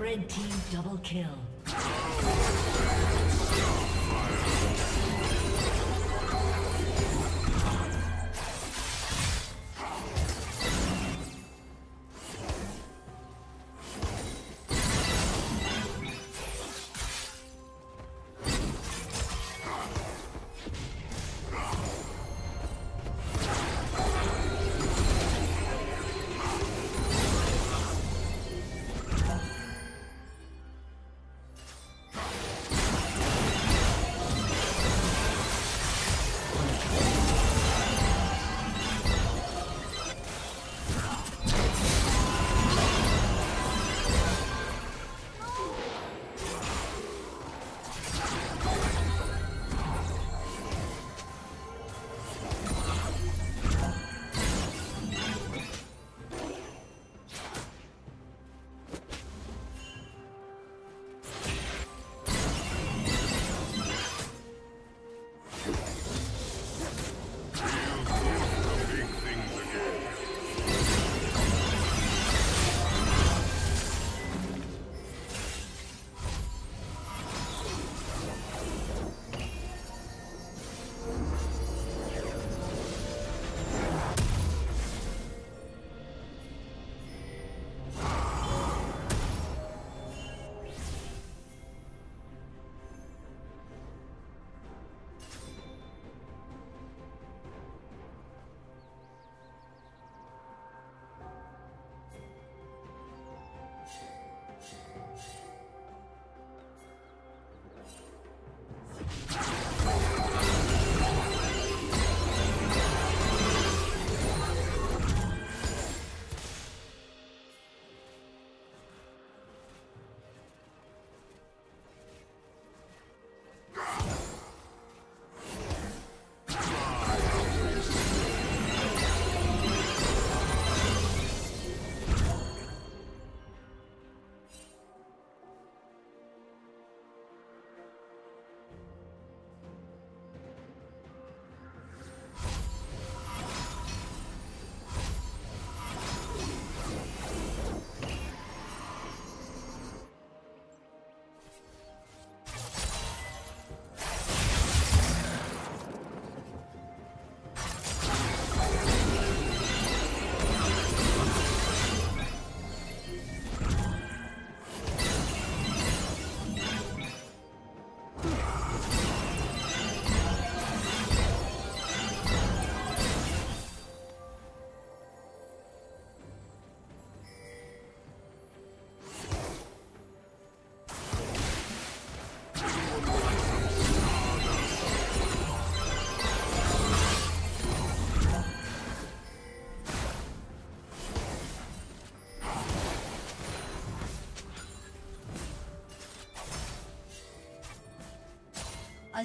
Red team double kill. A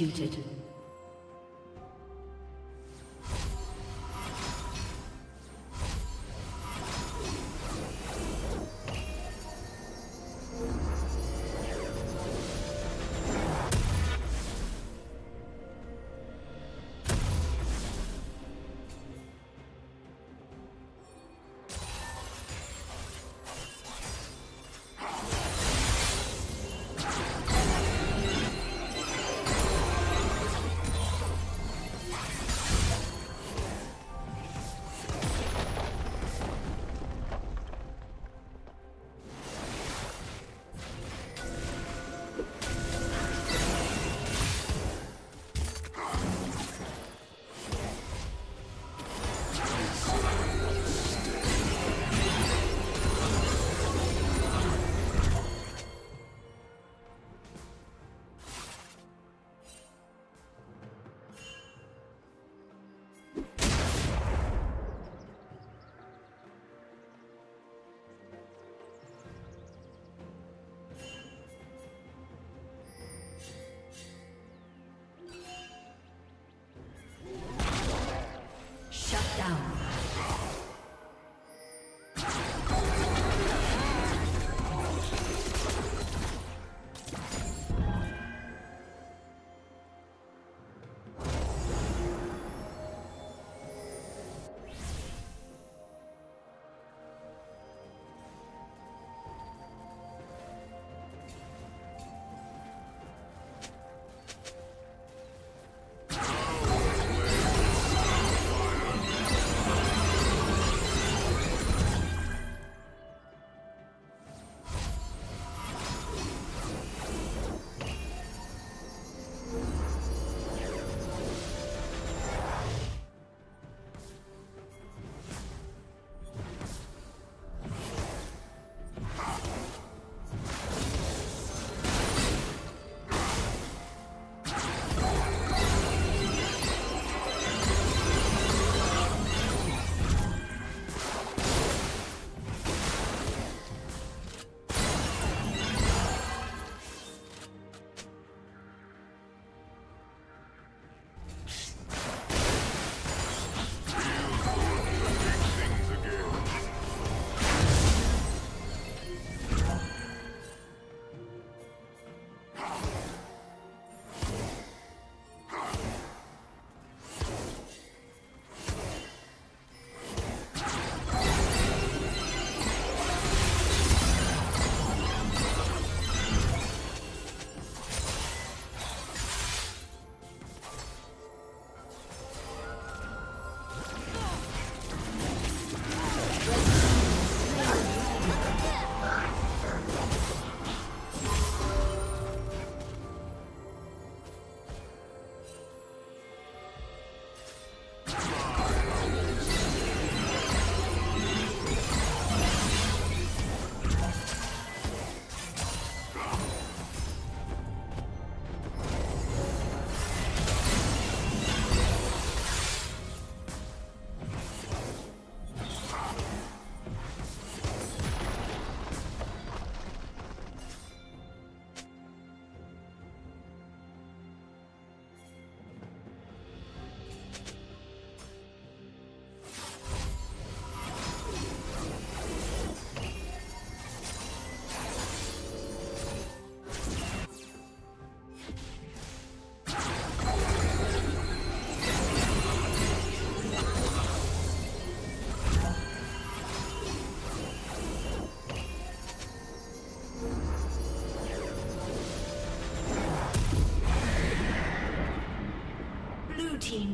executed.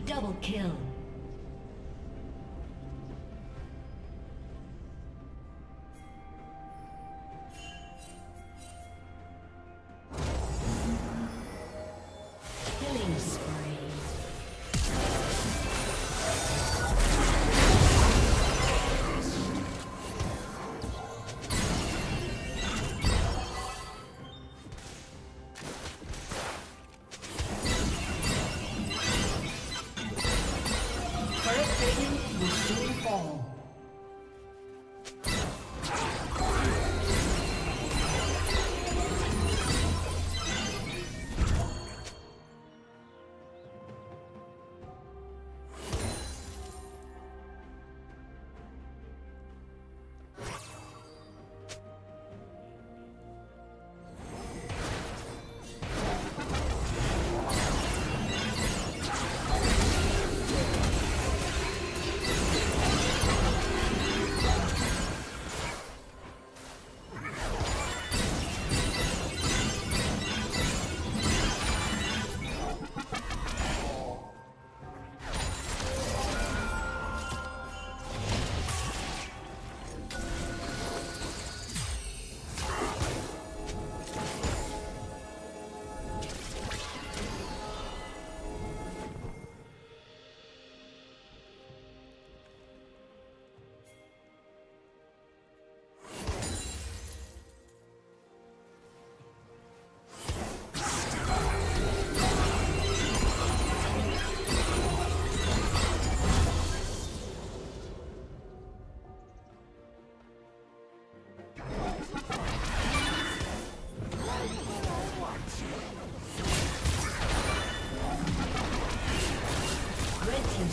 Double kill.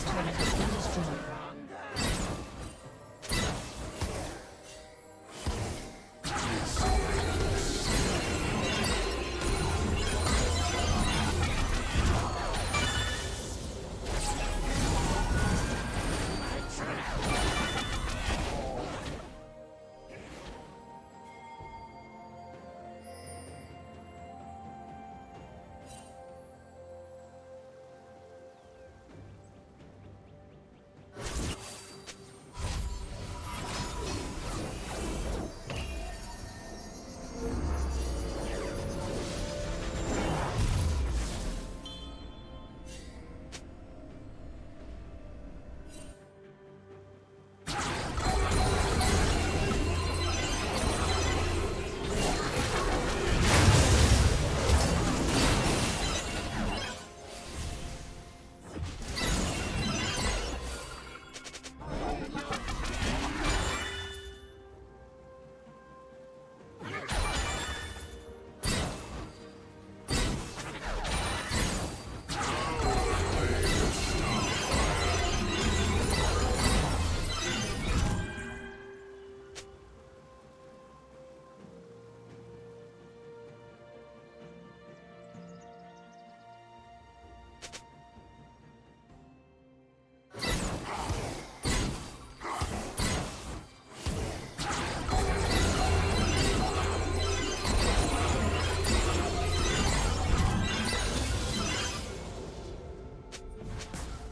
team's turret has been destroyed.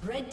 Red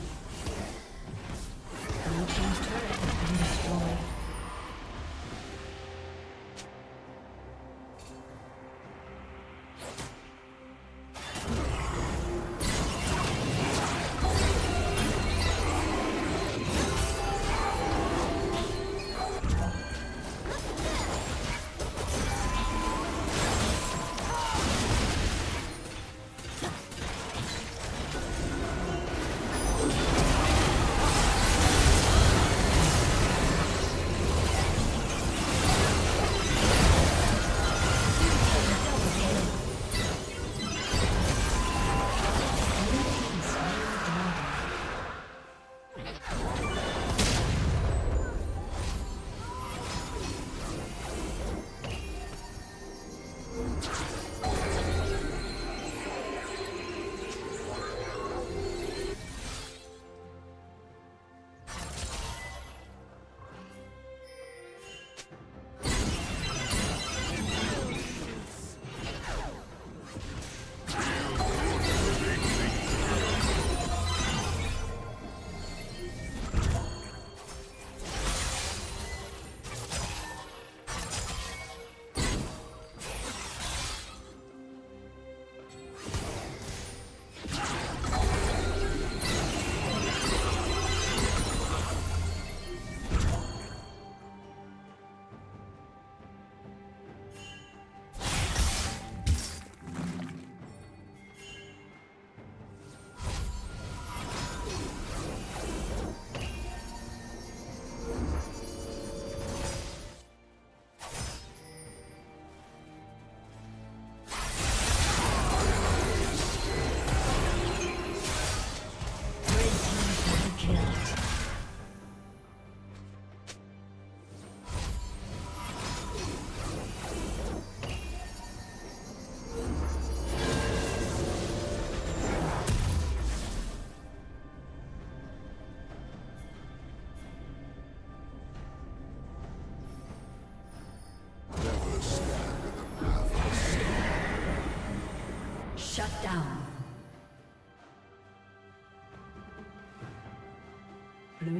Blue team's turret has been destroyed. Shut down. Blue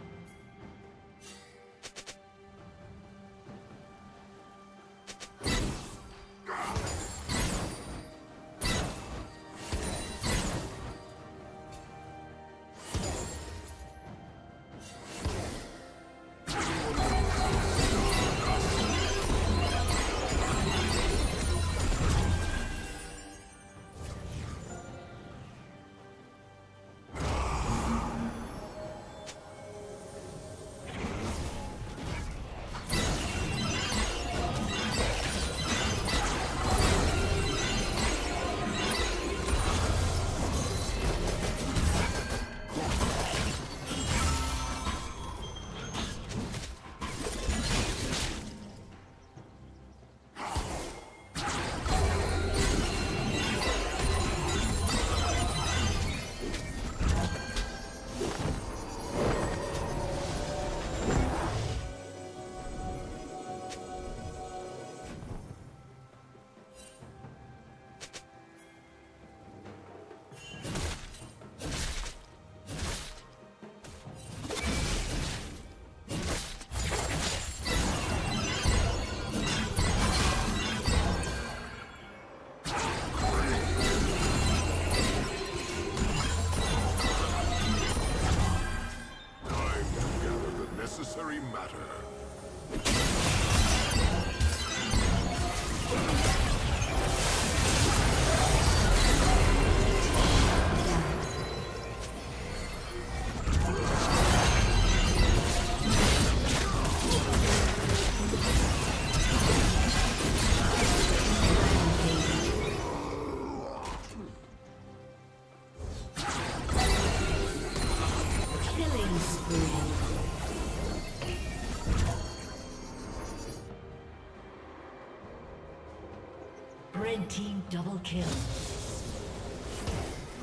Double kill.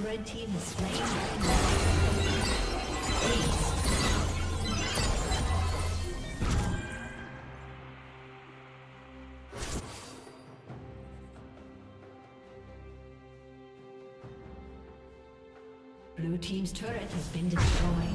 Red team is slain. Please. Blue team's turret has been destroyed.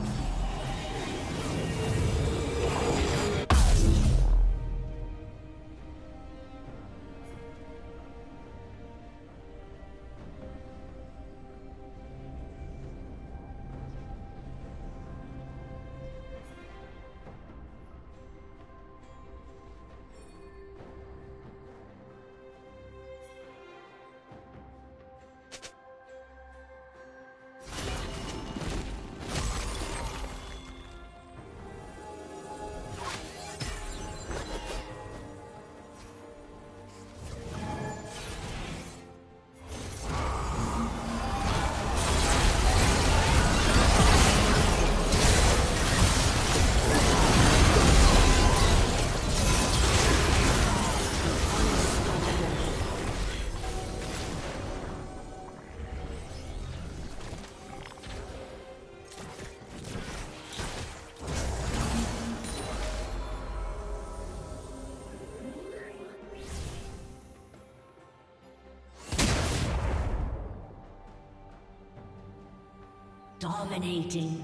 Dominating.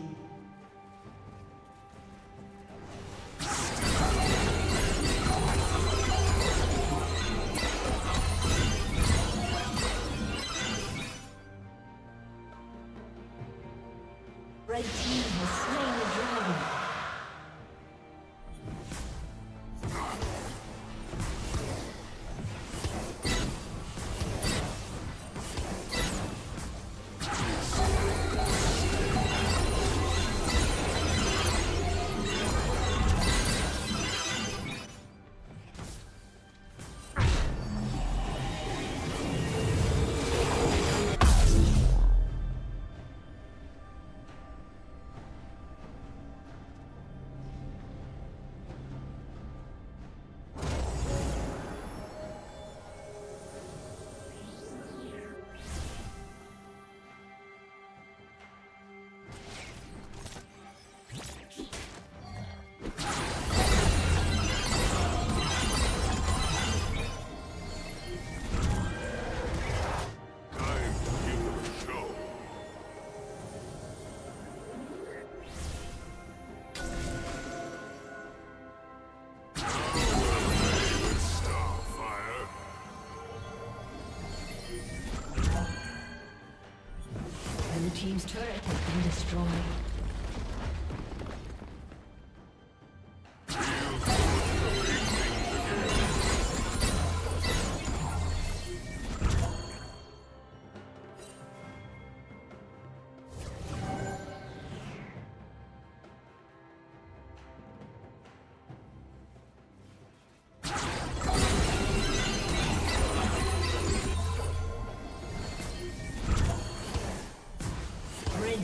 Team's turret has been destroyed.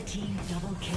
Team double kill.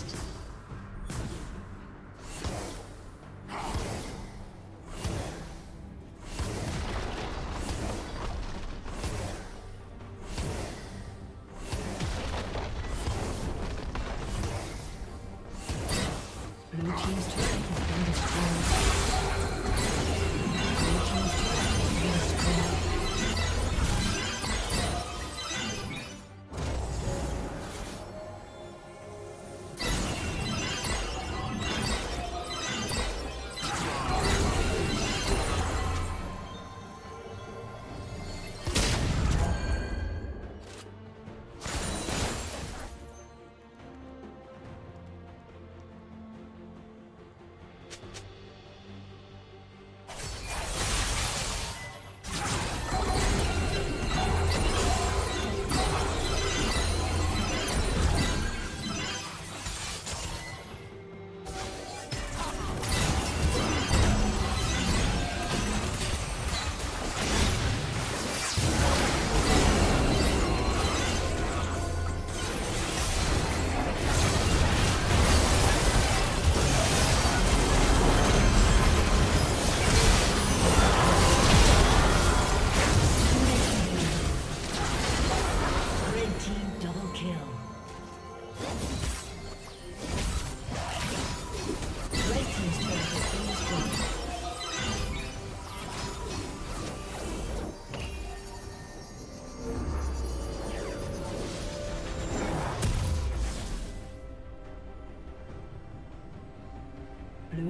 Red team triple kill. Aced. Blue